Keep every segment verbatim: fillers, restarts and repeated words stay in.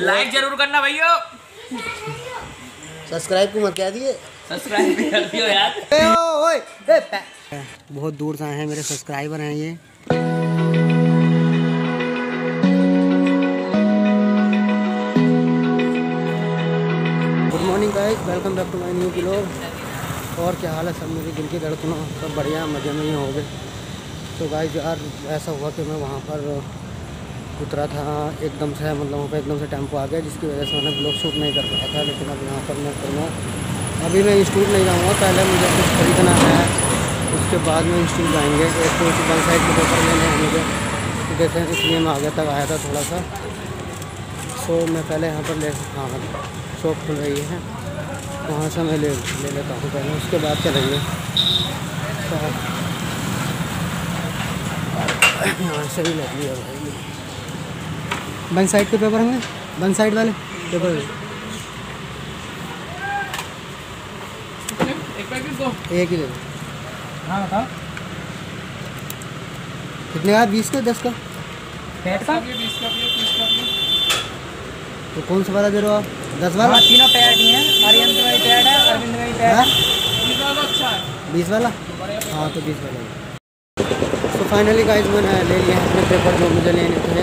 Like जरूर करना भैया, सब्सक्राइब को मत क्या दिए, सब्सक्राइब कर दियो यार। बहुत दूर से आए हैं, मेरे सब्सक्राइबर हैं ये। Good morning guys, welcome back to my new blog. और क्या हाल है सब, मेरे दिल की धड़कनों, सब बढ़िया मज़े में ही हो गए। तो गाइस यार ऐसा हुआ कि मैं वहाँ पर उतरा था एकदम से, मतलब वहाँ पर एकदम से टेम्पो आ गया, जिसकी वजह से मैंने ब्लॉग शूट नहीं कर पाया था। लेकिन अब यहाँ पर मैं करूँगा, अभी मैं इंस्टीट्यूट नहीं जाऊँगा, पहले मुझे कुछ खरीदना है, उसके बाद में इंस्टीट्यूट जाएंगे। एक तो वन साइड के पेपर लेने हैं मुझे, जैसे इसलिए मैं आगे तक आया था थोड़ा सा। सो मैं पहले यहाँ पर ले, हाँ शॉप खुल रही है, वहाँ से मैं ले ले लेता हूँ पहले, उसके बाद चलेंगे। यहाँ से भी लगी है भाई, वन साइड के पेपर हमें, वन साइड वाले पेपर एक ही ले। हाँ बताओ कितने का, बीस का, दस का, पैट का, बीस का, तीस का। तो कौन सा वाला दे रहे हो आप, दस वाला? तीनों पैट ही हैं, अरविंद का भी पैट है, अरविंद का भी पैट है, बीस वाला अच्छा है, बीस वाला। हाँ तो बीस वाला। तो फाइनली गाइस मैंने ले लिए अपने पेपर जो मुझे लेने थे,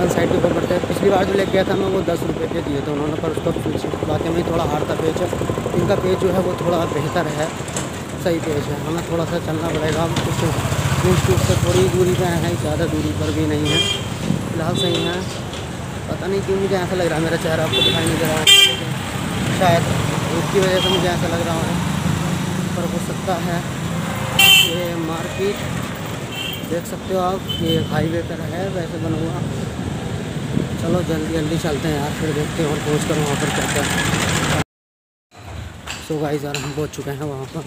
वन साइड पेपर पड़ते हैं। पिछली बार जो ले गया था मैं वो दस रुपये के दिए थे उन्होंने, पर उसका पेज वाकई में थोड़ा हार्ड था पेज। इनका पेज जो है वो थोड़ा बेहतर है, सही पेज है, हमें थोड़ा सा चलना पड़ेगा। कुछ इंस्टीट्यूट से थोड़ी दूरी पर है, ज़्यादा दूरी पर भी नहीं है, फिलहाल सही है। पता नहीं क्यों मुझे ऐसा लग रहा है, मेरा चेहरा आपको दिखाई नहीं दे रहा है, शायद उसकी वजह से मुझे ऐसा लग रहा है, पर हो सकता है। ये मार्केट देख सकते हो आप, ये हाईवे पर है वैसे बना हुआ। चलो जल्दी जल्दी चलते हैं यार, फिर देखते हैं और पहुँच कर वहाँ पर चलते हैं। सो गाइस यार हम पहुँच चुके हैं वहाँ पर,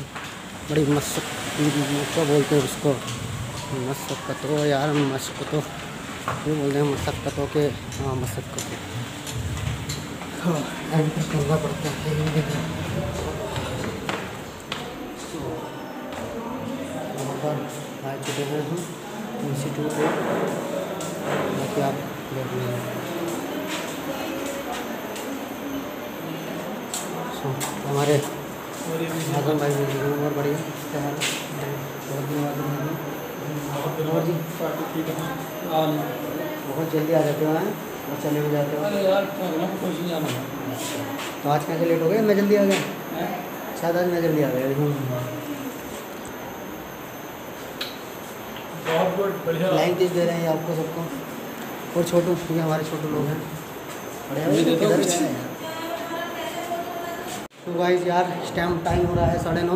बड़ी मस्क क्या बोलते हैं उसको, मस्कतो यार, मस्कतो ये बोलते हैं, मस्कतो के, हाँ मस्कतो एंटर करना पड़ता है इंस्टीट्यूट में। आप हमारे आजम भाई बहुत बढ़िया, बहुत जल्दी आ जाते हैं और चले भी जाते हैं। तो आज कैसे लेट हो गए, मैं जल्दी आ गया, शायद आज मैं जल्दी आ गया। लाइन किस दे रहे हैं आपको सबको, और छोटू भी, हमारे छोटे लोग हैं बड़े। तो गाइस यार टाइम टाइम हो रहा है साढ़े नौ,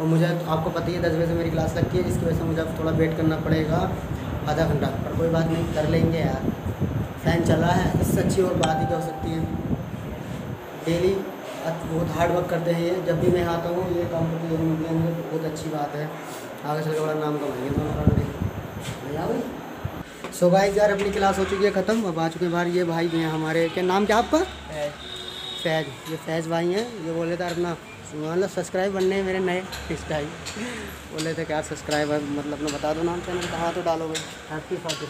और मुझे आपको पता ही है दस बजे से मेरी क्लास लगती है, इसकी वजह से मुझे अब थोड़ा वेट करना पड़ेगा आधा घंटा, पर कोई बात नहीं, कर लेंगे यार। फैन चल रहा है, इससे अच्छी और बात ही क्या हो सकती है। डेली बहुत हार्ड वर्क करते हैं ये, जब भी मैं आता हूँ ये काम करते हुए मिलते हैं, बहुत अच्छी बात है, आगे चल के बड़ा नाम कमाएंगे। तो सो so गाइस यार अपनी क्लास हो चुकी है ख़त्म, अब आ चुके बाहर। ये भाई हैं हमारे, क्या नाम क्या आपका, फैज, ये फैज भाई हैं। ये बोले थे अपना मतलब सब्सक्राइब बनने हैं मेरे नए इस टाइम, बोले थे क्या सब्सक्राइब मतलब अपना बता दो नाम चैनल का, हाँ तो डालोगे हैप्पी फाकिर,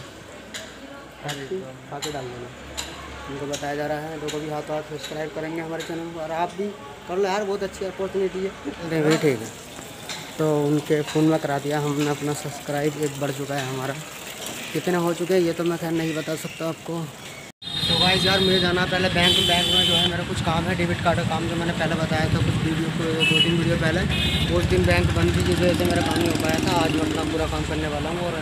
हैप्पी फाकिर डाल देना। उनको बताया जा रहा है लोगों भी, हाथ हाथ सब्सक्राइब करेंगे हमारे चैनल को, और आप भी कर लो यार, बहुत अच्छी अपॉर्चुनिटी है। नहीं ठीक है, तो उनके फ़ोन में करा दिया हमने अपना सब्सक्राइब, एक बढ़ चुका है हमारा, कितने हो चुके हैं ये तो मैं खैर नहीं बता सकता आपको। तो गाइस यार मुझे जाना पहले बैंक बैंक में जो है मेरा कुछ काम है, डेबिट कार्ड का काम जो मैंने पहले बताया था कुछ वीडियो, दो तीन वीडियो पहले, उस दिन बैंक बंद थी जिस वजह से मेरा काम नहीं हो पाया था। आज मैं अपना पूरा काम करने वाला हूँ, और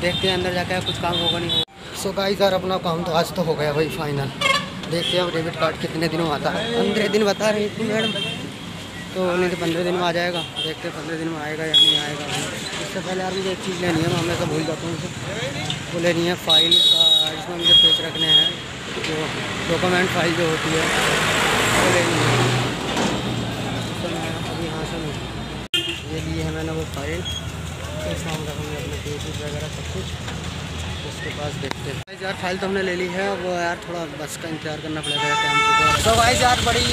देखते हैं अंदर जाकर कुछ काम होगा नहीं होगा। सो गाइस यार अपना काम तो आज तो हो गया भाई फाइनल, देखते हैं अब डेबिट कार्ड कितने दिनों आता है, पंद्रह दिन बता रही थी मैडम, तो नहीं तो पंद्रह दिन में आ जाएगा, देखते हैं पंद्रह दिन में आएगा या नहीं आएगा। इससे पहले यार मुझे एक चीज़ लेनी है, मैं हमेशा भूल जाता हूँ उसे, वो लेनी है फाइल का, जिसमें मुझे पेज रखने हैं जो डॉक्यूमेंट फाइल जो होती है वो लेनी है। तो मैं अभी यहाँ से ये ली है मैंने वो फाइल, तो इसमें हम रखेंगे अपने पेज वगैरह सब कुछ, उसके पास देखते हैं। यार फाइल तो हमने ले ली है, वो यार थोड़ा बस का इंतजार करना पड़ेगा टाइम। तो भाई यार बड़ी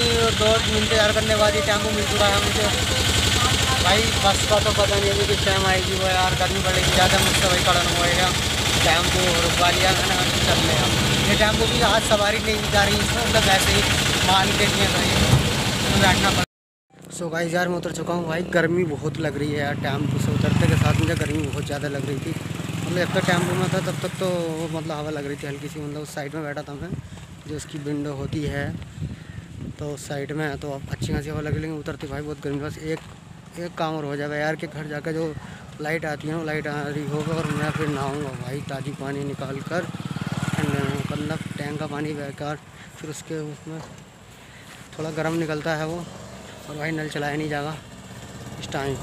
दौड़ इंतजार करने वाली टाइम मिल चुका है मुझे भाई, बस का तो पता नहीं है किस टाइम आएगी वो यार, गर्मी पड़ेगी ज़्यादा, मुझसे वही कारण होएगा। डैम को रुकवालिया है ना सब में। ये डैम को भी आज सवारी नहीं जा रही इसमें, मतलब वैसे ही माल के लिए बैठना पड़ा। सो गाइस यार मैं उतर चुका हूँ भाई, गर्मी बहुत लग रही है यार। डैम से उतरते के साथ मुझे गर्मी बहुत ज़्यादा लग रही थी, मतलब जब तक डैम में था तब तक तो मतलब हवा लग रही थी हल्की सी, मतलब उस साइड में बैठा था मैं जो उसकी विंडो होती है तो उस साइड में तो अच्छी खासी हवा लग रही, उतरती भाई बहुत गर्मी। बस एक एक काम और हो जाएगा यार कि घर जाकर जो लाइट आती है वो लाइट आ रही होगा और मैं फिर नहाऊँगा भाई ताज़ी पानी निकाल कर, मतलब टैंक का पानी बेकार, फिर उसके उसमें थोड़ा गर्म निकलता है वो, और भाई नल चलाया नहीं जाएगा इस टाइम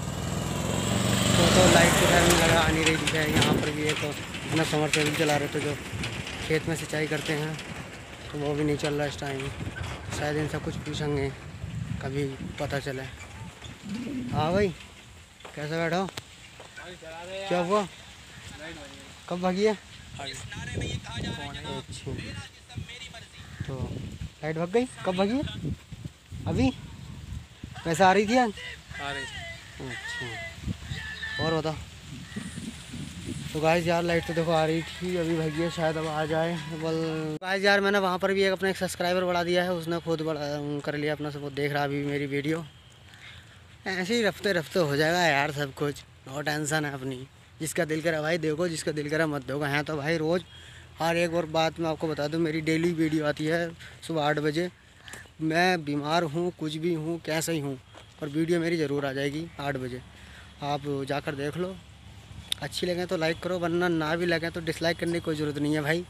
तो तो लाइट के टाइम लगा आ नहीं रही है। यहाँ पर भी एक तो अपना समरसेबल चला रहे थे जो खेत में सिंचाई करते हैं तो वो भी नहीं चल रहा इस टाइम। शायद इनसे कुछ पूछेंगे कभी पता चले। हाँ भाई कैसे बैठा हो, क्या हुआ, कब भागी है? तो लाइट भाग गई, कब भागी है? अभी वैसे आ रही थी यार, आ रही थी। अच्छा और बताओ। तो गाइस यार लाइट तो देखो आ रही थी, अभी भागी है शायद, अब आ जाए बल। गाइस यार मैंने वहाँ पर भी एक अपना एक सब्सक्राइबर बढ़ा दिया है, उसने खुद बढ़ा कर लिया अपना, सब देख रहा अभी मेरी वीडियो। ऐसे ही रफ्ते रफ्ते हो जाएगा यार सब कुछ, नो टेंशन है अपनी। जिसका दिल करा भाई देखो, जिसका दिल करा मत देखो। हैं तो भाई रोज़ हर एक और बात मैं आपको बता दूं, मेरी डेली वीडियो आती है सुबह आठ बजे। मैं बीमार हूँ कुछ भी हूँ कैसे ही हूँ पर वीडियो मेरी ज़रूर आ जाएगी आठ बजे, आप जाकर देख लो। अच्छी लगे तो लाइक करो, वरना ना भी लगे तो डिसलाइक करने की कोई ज़रूरत नहीं है भाई।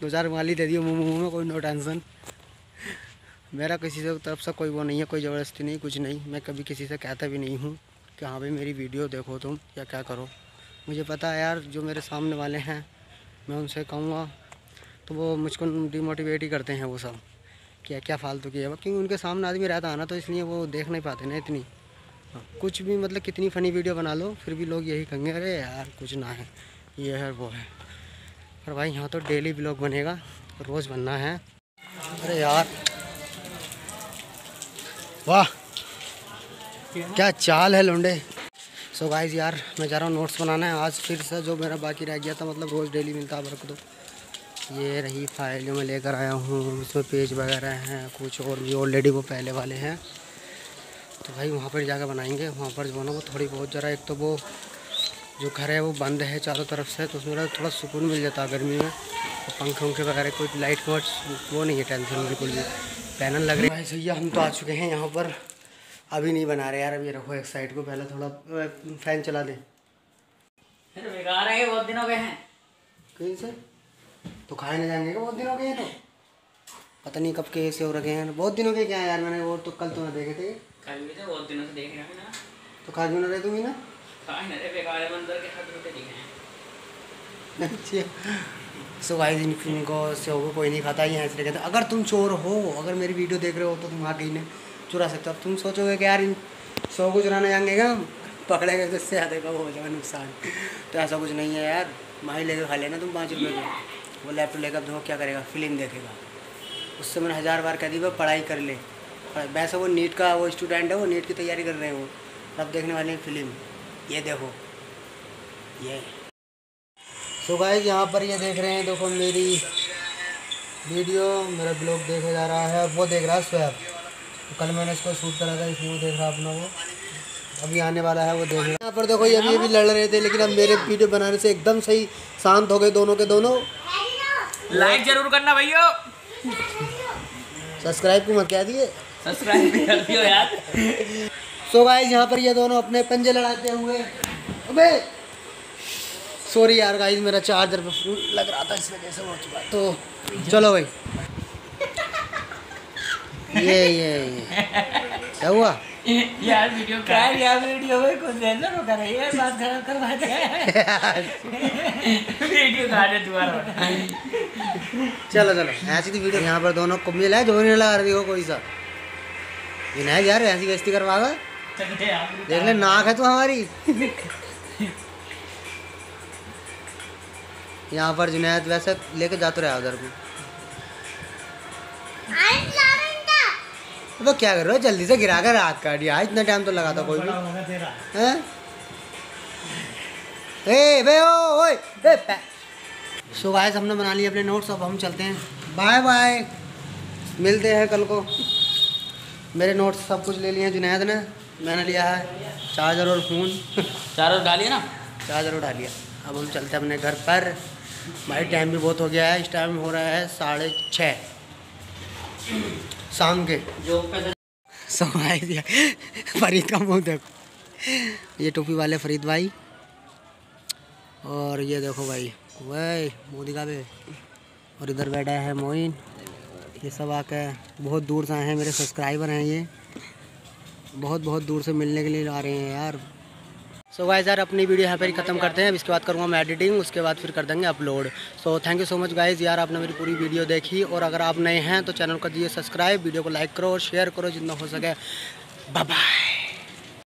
दो चार गाली दे दियो मुँह मुँह में, कोई नो टेंशन। मेरा किसी से तरफ से कोई वो नहीं है, कोई ज़बरदस्ती नहीं, कुछ नहीं। मैं कभी किसी से कहता भी नहीं हूँ कि हाँ भाई मेरी वीडियो देखो तुम या क्या करो। मुझे पता है यार जो मेरे सामने वाले हैं मैं उनसे कहूँगा तो वो मुझको डिमोटिवेट ही करते हैं वो सब, क्या क्या फालतू की है, क्योंकि उनके सामने आदमी रहता है ना, तो इसलिए वो देख नहीं पाते ना इतनी। कुछ भी मतलब कितनी फ़नी वीडियो बना लो फिर भी लोग यही कहेंगे अरे यार कुछ ना है ये है वो है। पर भाई यहाँ तो डेली ब्लॉग बनेगा, रोज़ बनना है। अरे यार वाह क्या चाल है लोंडे। सो गाइस यार मैं जा रहा हूँ नोट्स बनाना है आज फिर से, जो मेरा बाकी रह गया था, मतलब रोज़ डेली मिलता है रख दो। ये रही फाइल जो मैं लेकर आया हूँ, उसमें पेज वगैरह हैं कुछ और भी ऑलरेडी वो पहले वाले हैं, तो भाई वहाँ पर जाकर बनाएंगे। वहाँ पर जो है ना वो थोड़ी बहुत ज़रा, एक तो वो जो घर है वो बंद है चारों तरफ से, तो उसमें थोड़ा सुकून मिल जाता है गर्मी में। तो पंखे वंखे वगैरह कोई लाइट कोट वो नहीं है, टेंशन बिल्कुल भी। पैनल लग रही है भाई सैया, हम तो आ चुके हैं यहाँ पर। अभी नहीं बना रहे यार, अभी रखो एक साइड को, पहले थोड़ा फैन चला दे। बेकार है, बहुत दिन हो गए हैं। कहीं से तो खाए ना जाएंगे, बहुत दिन हो गए हैं, तो पता नहीं कब के से हो रखे हैं, बहुत दिन हो गए। क्या यार मैंने वो तो कल तुम्हें देखे थे, कल भी तो बहुत दिनों से देख रहे हैं ना, तो खा क्यों ना रहे तुम ही ना, खाए ना रहे, बेकार है बंदर के हाथ में दिखे हैं। अच्छा सो गाइस इनको सेव को कोई नहीं खाता, यहाँ से कहते अगर तुम चोर हो, अगर मेरी वीडियो देख रहे हो तो तुम आगे ही चुरा सकते हो। अब तुम सोचोगे कि यार इन सौ को चुराना जाएंगे क्या, पकड़ेगा तो इससे ज़्यादा का वो हो जाएगा नुकसान। तो ऐसा कुछ नहीं है यार, माही लेकर खा लेना तुम पाँच रुपये को। वो लैपटॉप लेकर देखो क्या करेगा, फिल्म देखेगा। उससे मैंने हज़ार बार कह दी वो पढ़ाई कर ले, वैसे वो नीट का वो स्टूडेंट है, वो नीट की तैयारी कर रहे हैं, वो अब देखने वाले हैं फिल्म। ये देखो ये सो गाइस यहाँ पर ये देख रहे हैं, देखो मेरी वीडियो मेरा ब्लॉग देखा जा रहा है, वो देख रहा है स्वैप। कल मैंने इसको शूट करा था इसलिए वो देख रहा अपना, वो अभी आने वाला है वो देख रहा। यहाँ पर देखो ये अभी अभी लड़ रहे थे, लेकिन अब मेरे वीडियो बनाने से एकदम सही शांत हो गए दोनों के दोनों। लाइक जरूर करना भैया, सब्सक्राइब को मत क्या दिए, सब्सक्राइब भी कर दियो यार। सो गाइस यहाँ पर ये दोनों अपने पंजे लड़ाते हुए, अबे सॉरी यार गाइस मेरा चार्जर पे फ्यूज लग रहा था इस वजह से हो चुका। तो चलो भाई ये ये क्या हुआ यार, वीडियो यार यार वीडियो में कुछ टेंशन होकर रही है, बात खराब करवा दे वीडियो गाड़े दोबारा। चलो चलो ऐसी थी वीडियो। यहाँ पर दोनों को मिला है, जो नहीं लगा रही हो कोई सा विनायक यार, ऐसी गस्ती करवागा देख ले, नाक है तो हमारी। यहाँ पर जुनैद वैसे लेके जाते रहे उधर को, तो क्या कर रहे हो, जल्दी से गिरा कर रात काट दिया, इतना टाइम तो लगा था कोई भी। ए बे ओ ओए ए सो गाइस हमने बना लिए अपने नोट्स, अब हम चलते हैं, बाय बाय, मिलते हैं कल को। मेरे नोट्स सब कुछ ले लिए हैं जुनैद ने, मैंने लिया है चार्जर और फ़ोन। चार्जर डालिए ना, चार्जर डालिए। अब हम चलते हैं अपने घर पर, भाई टाइम भी बहुत हो गया है, इस टाइम हो रहा है साढ़े छः शाम के। जो समाए फरीद का मुँह देखो, ये टोपी वाले फरीद भाई, और ये देखो भाई वही मोदी का भी, और इधर बैठा है मोइन। ये सब आके बहुत दूर से आए हैं, मेरे सब्सक्राइबर हैं, ये बहुत बहुत दूर से मिलने के लिए आ रहे हैं यार। सो गाइस यार अपनी वीडियो यहाँ पर ही ख़त्म करते हैं, अब इसके बाद करूँगा मैं एडिटिंग, उसके बाद फिर कर देंगे upload. So thank you so much guys यार, आपने मेरी पूरी वीडियो देखी, और अगर आप नए हैं तो चैनल को दिए सब्सक्राइब, वीडियो को लाइक करो और शेयर करो जितना हो सके। Bye bye.